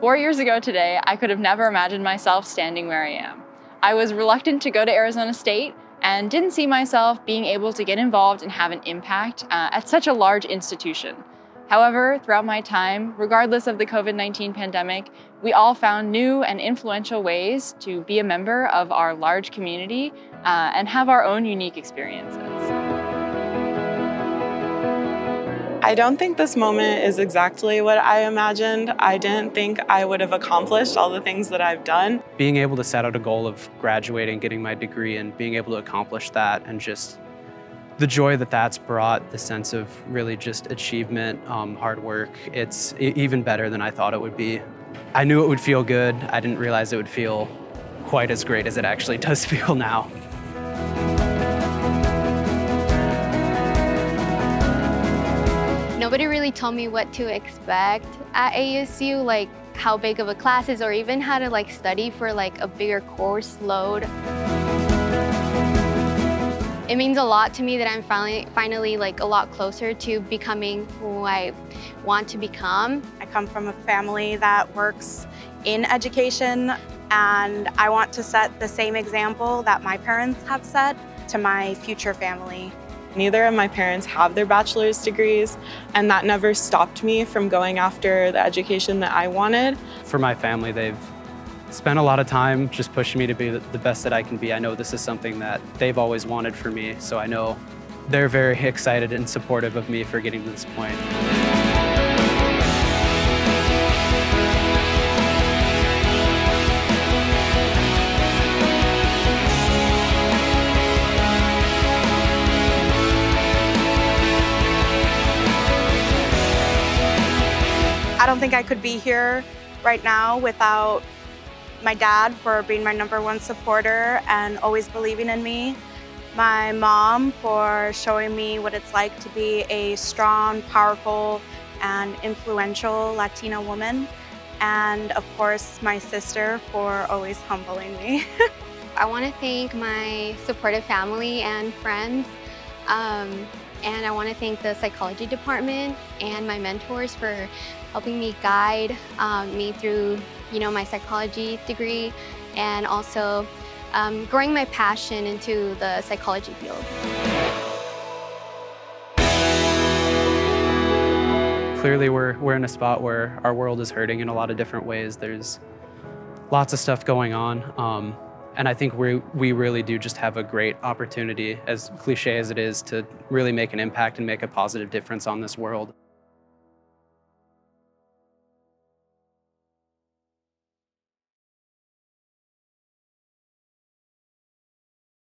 4 years ago today, I could have never imagined myself standing where I am. I was reluctant to go to Arizona State and didn't see myself being able to get involved and have an impact at such a large institution. However, throughout my time, regardless of the COVID-19 pandemic, we all found new and influential ways to be a member of our large community and have our own unique experiences. I don't think this moment is exactly what I imagined. I didn't think I would have accomplished all the things that I've done. Being able to set out a goal of graduating, getting my degree, and being able to accomplish that, and just the joy that that's brought, the sense of really just achievement, hard work, it's even better than I thought it would be. I knew it would feel good. I didn't realize it would feel quite as great as it actually does feel now. Nobody really told me what to expect at ASU, like how big of a class is, or even how to like study for like a bigger course load. It means a lot to me that I'm finally like a lot closer to becoming who I want to become. I come from a family that works in education, and I want to set the same example that my parents have set to my future family. Neither of my parents have their bachelor's degrees, and that never stopped me from going after the education that I wanted. For my family, they've spent a lot of time just pushing me to be the best that I can be. I know this is something that they've always wanted for me, so I know they're very excited and supportive of me for getting to this point. I don't think I could be here right now without my dad for being my #1 supporter and always believing in me, my mom for showing me what it's like to be a strong, powerful, and influential Latina woman, and of course my sister for always humbling me. I want to thank my supportive family and friends. And I want to thank the psychology department and my mentors for helping me guide me through, my psychology degree, and also growing my passion into the psychology field. Clearly, we're in a spot where our world is hurting in a lot of different ways. There's lots of stuff going on. And I think we really do just have a great opportunity, as cliche as it is, to really make an impact and make a positive difference on this world.